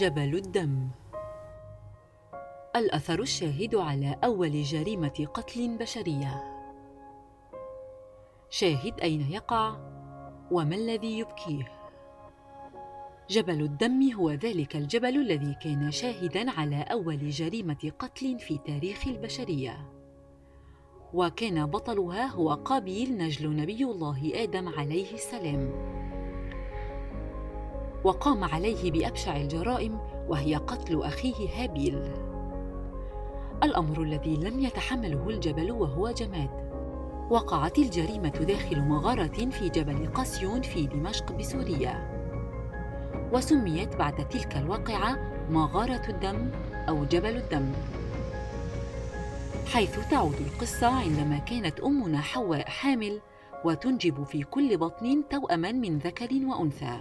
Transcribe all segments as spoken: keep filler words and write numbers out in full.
جبل الدم. الأثر الشاهد على أول جريمة قتل بشرية. شاهد أين يقع؟ وما الذي يبكيه؟ جبل الدم هو ذلك الجبل الذي كان شاهداً على أول جريمة قتل في تاريخ البشرية، وكان بطلها هو قابيل نجل نبي الله آدم عليه السلام، وقام عليه بأبشع الجرائم وهي قتل أخيه هابيل، الأمر الذي لم يتحمله الجبل وهو جماد. وقعت الجريمة داخل مغارة في جبل قاسيون في دمشق بسوريا، وسميت بعد تلك الواقعة مغارة الدم أو جبل الدم، حيث تعود القصة عندما كانت أمنا حواء حامل وتنجب في كل بطن توأما من ذكر وأنثى،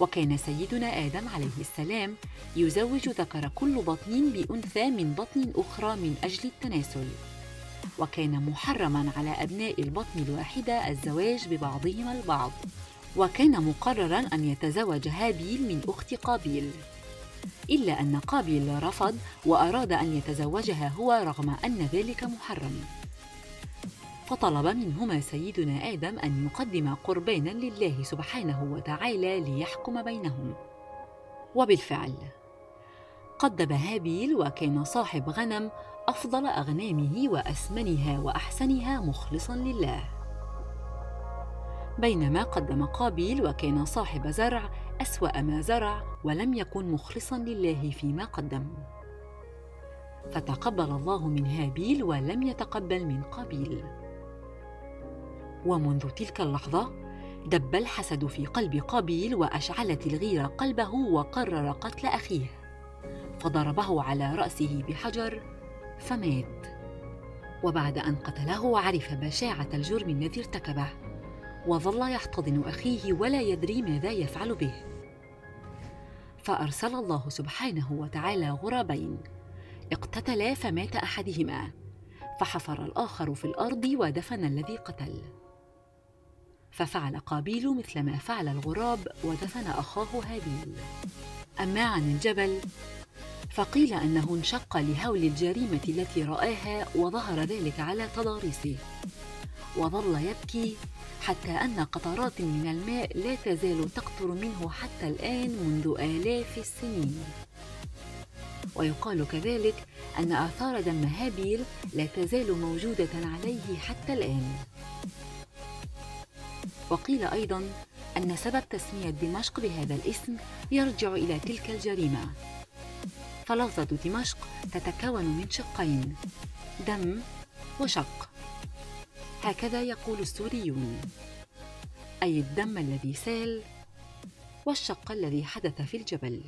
وكان سيدنا آدم عليه السلام يزوج ذكر كل بطن بأنثى من بطن أخرى من أجل التناسل، وكان محرماً على أبناء البطن الواحدة الزواج ببعضهم البعض، وكان مقرراً أن يتزوج هابيل من أخت قابيل، إلا أن قابيل رفض وأراد أن يتزوجها هو رغم أن ذلك محرم، فطلب منهما سيدنا آدم أن يقدم قرباناً لله سبحانه وتعالى ليحكم بينهم. وبالفعل قدم هابيل، وكان صاحب غنم أفضل أغنامه وأسمنها وأحسنها مخلصاً لله، بينما قدم قابيل وكان صاحب زرع أسوأ ما زرع ولم يكن مخلصاً لله فيما قدم، فتقبل الله من هابيل ولم يتقبل من قابيل. ومنذ تلك اللحظة دب الحسد في قلب قابيل وأشعلت الغيرة قلبه، وقرر قتل أخيه فضربه على رأسه بحجر فمات. وبعد أن قتله عرف بشاعة الجرم الذي ارتكبه، وظل يحتضن أخيه ولا يدري ماذا يفعل به، فأرسل الله سبحانه وتعالى غرابين اقتتلا فمات أحدهما، فحفر الآخر في الأرض ودفن الذي قتل، ففعل قابيل مثلما فعل الغراب ودفن أخاه هابيل. أما عن الجبل فقيل أنه انشق لهول الجريمة التي رآها، وظهر ذلك على تضاريسه، وظل يبكي حتى أن قطرات من الماء لا تزال تقطر منه حتى الآن منذ آلاف السنين. ويقال كذلك أن آثار دم هابيل لا تزال موجودة عليه حتى الآن. وقيل أيضاً أن سبب تسمية دمشق بهذا الاسم يرجع إلى تلك الجريمة، فلفظة دمشق تتكون من شقين، دم وشق، هكذا يقول السوريون، أي الدم الذي سال والشق الذي حدث في الجبل.